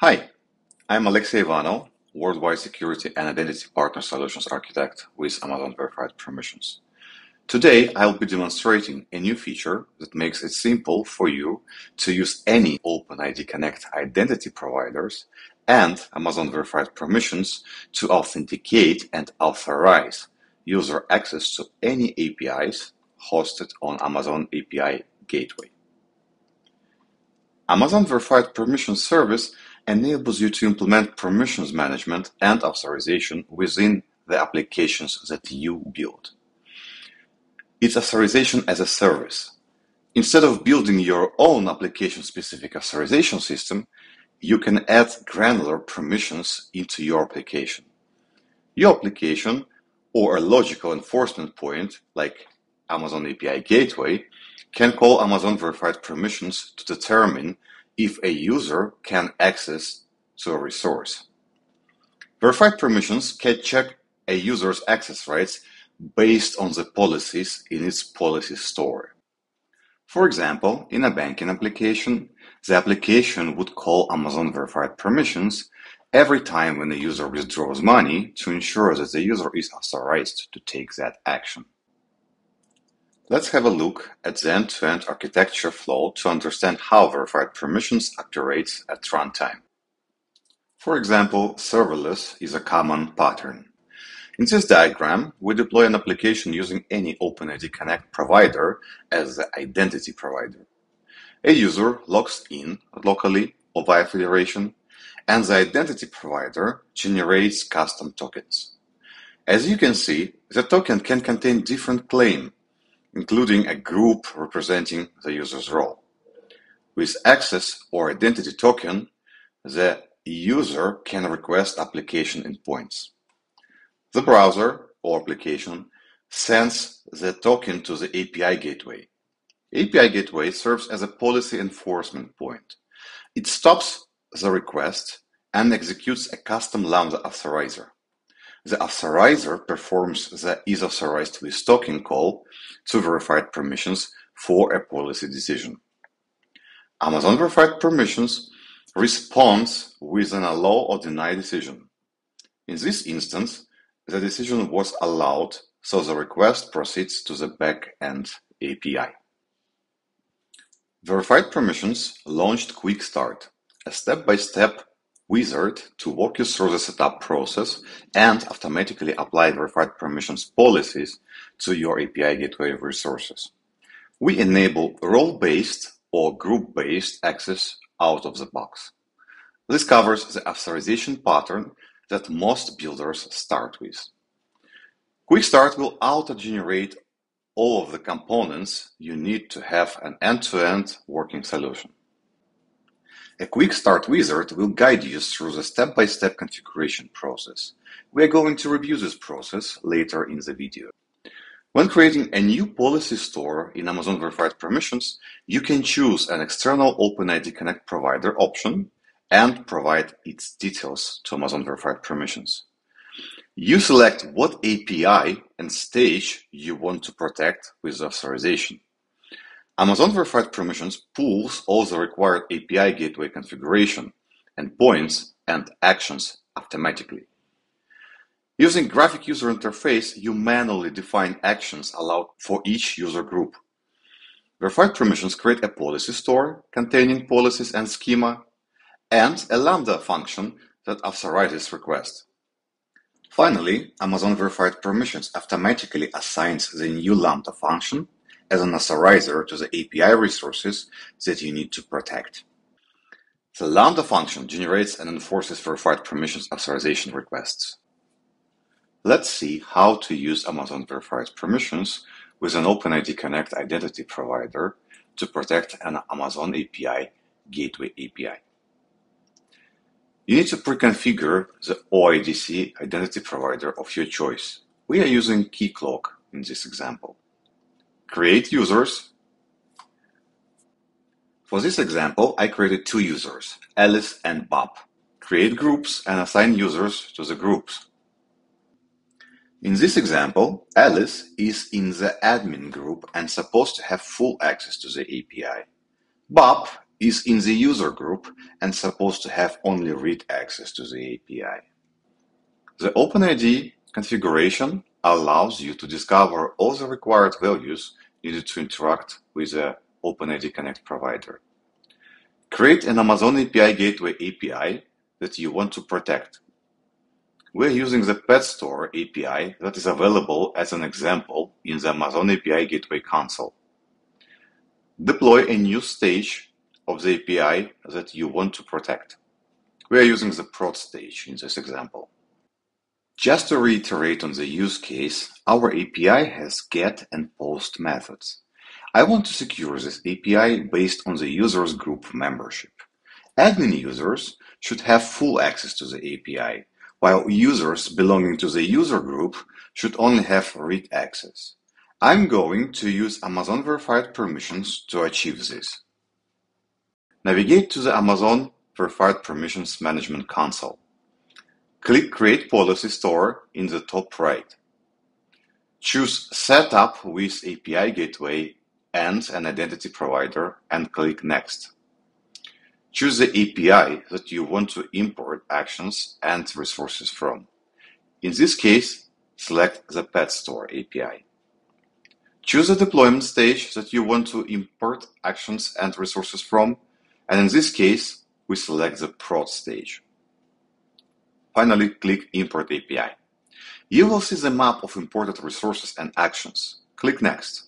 Hi, I'm Alexei Ivanov, Worldwide Security and Identity Partner Solutions Architect with Amazon Verified Permissions. Today, I'll be demonstrating a new feature that makes it simple for you to use any OpenID Connect identity providers and Amazon Verified Permissions to authenticate and authorize user access to any APIs hosted on Amazon API Gateway. Amazon Verified Permissions service enables you to implement permissions management and authorization within the applications that you build. It's authorization as a service. Instead of building your own application-specific authorization system, you can add granular permissions into your application. Your application or a logical enforcement point like Amazon API Gateway can call Amazon Verified Permissions to determine if a user can access to a resource. Verified permissions can check a user's access rights based on the policies in its policy store. For example, in a banking application, the application would call Amazon Verified Permissions every time when a user withdraws money to ensure that the user is authorized to take that action. Let's have a look at the end-to-end architecture flow to understand how Verified Permissions operates at runtime. For example, serverless is a common pattern. In this diagram, we deploy an application using any OpenID Connect provider as the identity provider. A user logs in locally or via federation, and the identity provider generates custom tokens. As you can see, the token can contain different claims, including a group representing the user's role. With access or identity token, the user can request application endpoints. The browser or application sends the token to the API Gateway. API Gateway serves as a policy enforcement point. It stops the request and executes a custom Lambda authorizer. The authorizer performs the IsAuthorizedWithToken call to Verified Permissions for a policy decision. Amazon Verified Permissions responds with an allow or deny decision. In this instance, the decision was allowed, so the request proceeds to the backend API. Verified Permissions launched Quick Start, a step-by-step wizard to walk you through the setup process and automatically apply Verified Permissions policies to your API Gateway resources. We enable role-based or group-based access out of the box. This covers the authorization pattern that most builders start with. Quick Start will auto-generate all of the components you need to have an end-to-end working solution. A Quick Start wizard will guide you through the step-by-step configuration process. We are going to review this process later in the video. When creating a new policy store in Amazon Verified Permissions, you can choose an external OpenID Connect provider option and provide its details to Amazon Verified Permissions. You select what API and stage you want to protect with authorization. Amazon Verified Permissions pulls all the required API Gateway configuration, endpoints, and actions automatically. Using graphic user interface, you manually define actions allowed for each user group. Verified Permissions create a policy store containing policies and schema, and a Lambda function that authorizes requests. Finally, Amazon Verified Permissions automatically assigns the new Lambda function as an authorizer to the API resources that you need to protect. The Lambda function generates and enforces Verified Permissions authorization requests. Let's see how to use Amazon Verified Permissions with an OpenID Connect identity provider to protect an Amazon API Gateway API. You need to pre-configure the OIDC identity provider of your choice. We are using Keycloak in this example. Create users. For this example, I created two users, Alice and Bob. Create groups and assign users to the groups. In this example, Alice is in the admin group and supposed to have full access to the API. Bob is in the user group and supposed to have only read access to the API. The OpenID configuration allows you to discover all the required values needed to interact with the OpenID Connect provider. Create an Amazon API Gateway API that you want to protect. We're using the Pet Store API that is available as an example in the Amazon API Gateway console. Deploy a new stage of the API that you want to protect. We're using the prod stage in this example. Just to reiterate on the use case, our API has get and post methods. I want to secure this API based on the user's group membership. Admin users should have full access to the API, while users belonging to the user group should only have read access. I'm going to use Amazon Verified Permissions to achieve this. Navigate to the Amazon Verified Permissions Management Console. Click Create Policy Store in the top right. Choose Setup with API Gateway and an Identity Provider and click Next. Choose the API that you want to import actions and resources from. In this case, select the Pet Store API. Choose the deployment stage that you want to import actions and resources from, and in this case, we select the prod stage. Finally, click Import API. You will see the map of imported resources and actions. Click Next.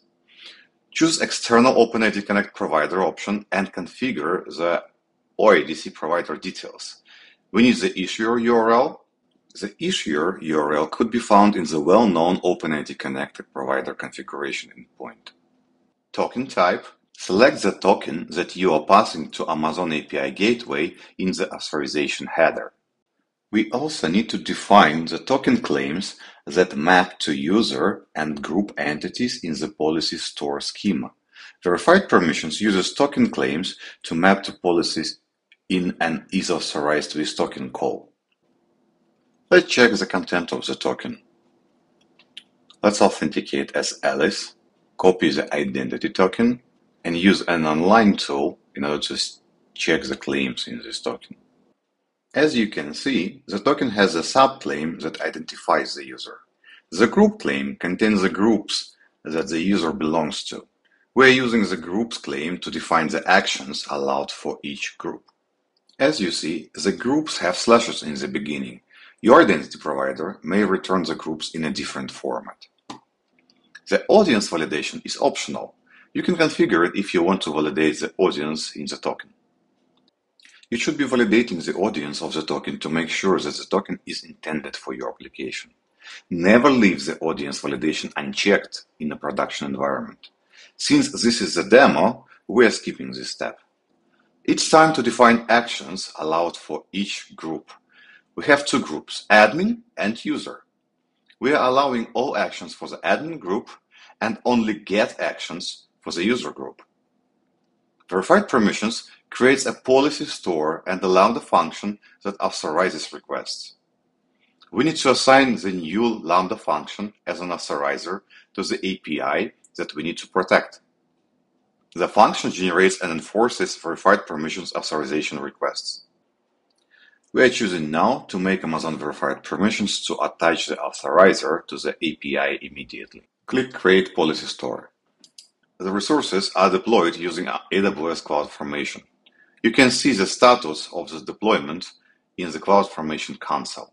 Choose External OpenID Connect Provider option and configure the OIDC provider details. We need the issuer URL. The issuer URL could be found in the well-known OpenID Connect provider configuration endpoint. Token type. Select the token that you are passing to Amazon API Gateway in the authorization header. We also need to define the token claims that map to user and group entities in the policy store schema. Verified Permissions uses token claims to map to policies in an IsAuthorizedWithToken call. Let's check the content of the token. Let's authenticate as Alice, copy the identity token, and use an online tool in order to check the claims in this token. As you can see, the token has a subclaim that identifies the user. The group claim contains the groups that the user belongs to. We're using the group's claim to define the actions allowed for each group. As you see, the groups have slashes in the beginning. Your identity provider may return the groups in a different format. The audience validation is optional. You can configure it if you want to validate the audience in the token. You should be validating the audience of the token to make sure that the token is intended for your application. Never leave the audience validation unchecked in a production environment. Since this is a demo, we are skipping this step. It's time to define actions allowed for each group. We have two groups, admin and user. We are allowing all actions for the admin group and only get actions for the user group. Verified Permissions creates a policy store and a Lambda function that authorizes requests. We need to assign the new Lambda function as an authorizer to the API that we need to protect. The function generates and enforces Verified Permissions authorization requests. We are choosing now to make Amazon Verified Permissions to attach the authorizer to the API immediately. Click Create Policy Store. The resources are deployed using AWS CloudFormation. You can see the status of the deployment in the CloudFormation console.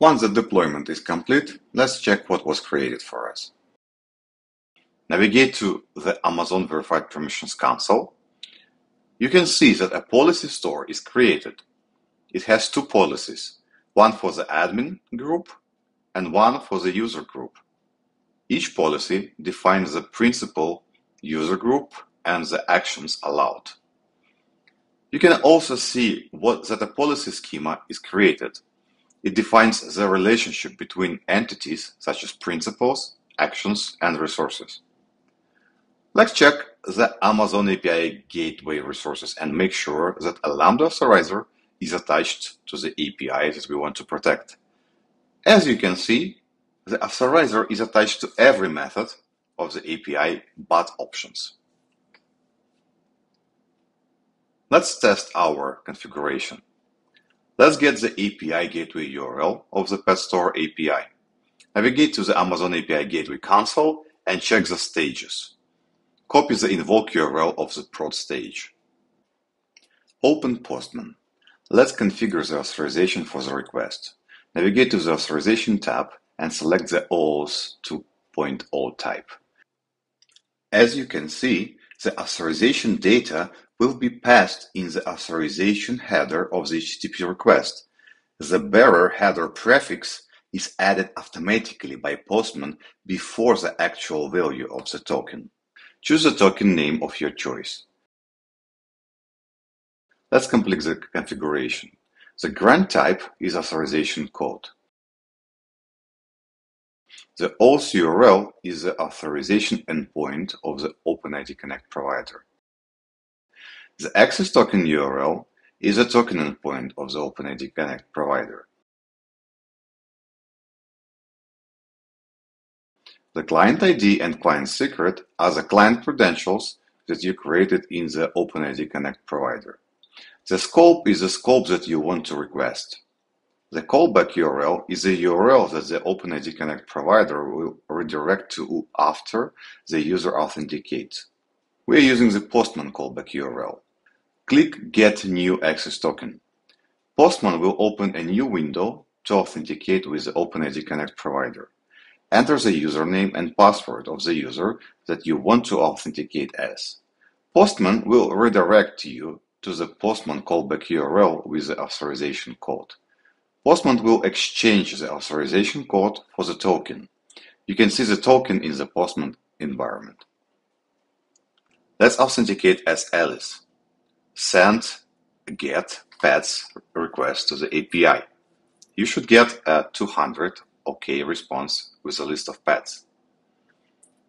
Once the deployment is complete, let's check what was created for us. Navigate to the Amazon Verified Permissions console. You can see that a policy store is created. It has two policies, one for the admin group and one for the user group. Each policy defines the principal user group and the actions allowed. You can also see that a policy schema is created. It defines the relationship between entities such as principals, actions, and resources. Let's check the Amazon API Gateway resources and make sure that a Lambda authorizer is attached to the API that we want to protect. As you can see, the authorizer is attached to every method of the API but options. Let's test our configuration. Let's get the API Gateway URL of the Pet Store API. Navigate to the Amazon API Gateway console and check the stages. Copy the invoke URL of the prod stage. Open Postman. Let's configure the authorization for the request. Navigate to the Authorization tab and select the OAuth 2.0 type. As you can see, the authorization data will be passed in the authorization header of the HTTP request. The bearer header prefix is added automatically by Postman before the actual value of the token. Choose the token name of your choice. Let's complete the configuration. The grant type is authorization code. The OAuth URL is the authorization endpoint of the OpenID Connect provider. The access token URL is the token endpoint of the OpenID Connect provider. The client ID and client secret are the client credentials that you created in the OpenID Connect provider. The scope is the scope that you want to request. The callback URL is the URL that the OpenID Connect provider will redirect to after the user authenticates. We are using the Postman callback URL. Click Get New Access Token. Postman will open a new window to authenticate with the OpenID Connect provider. Enter the username and password of the user that you want to authenticate as. Postman will redirect you to the Postman callback URL with the authorization code. Postman will exchange the authorization code for the token. You can see the token in the Postman environment. Let's authenticate as Alice. Send get pets request to the API. You should get a 200 OK response with a list of pets.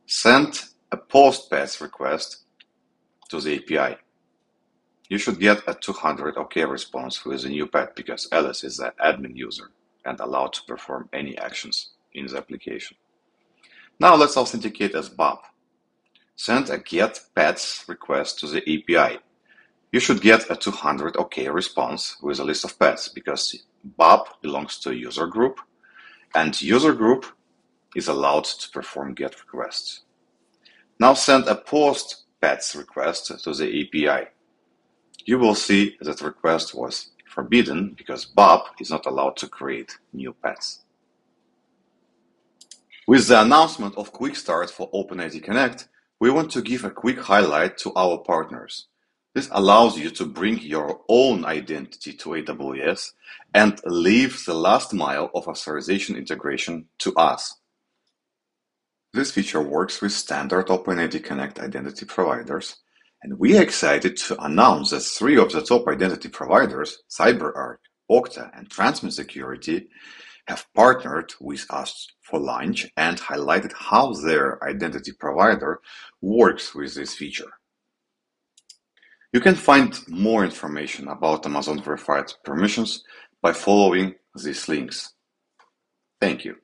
Send a post pets request to the API. You should get a 200 OK response with a new pet because Alice is the admin user and allowed to perform any actions in the application. Now let's authenticate as Bob. Send a get pets request to the API. You should get a 200 OK response with a list of pets because Bob belongs to a user group and user group is allowed to perform get requests. Now send a post pets request to the API. You will see that request was forbidden because Bob is not allowed to create new pets. With the announcement of Quick Start for OpenID Connect, we want to give a quick highlight to our partners. This allows you to bring your own identity to AWS and leave the last mile of authorization integration to us. This feature works with standard OpenID Connect identity providers, and we are excited to announce that three of the top identity providers, CyberArk, Okta, and Transmit Security, have partnered with us for launch and highlighted how their identity provider works with this feature. You can find more information about Amazon Verified Permissions by following these links. Thank you.